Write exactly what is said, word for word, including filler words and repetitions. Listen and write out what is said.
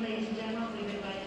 ladies and gentlemen, leave it by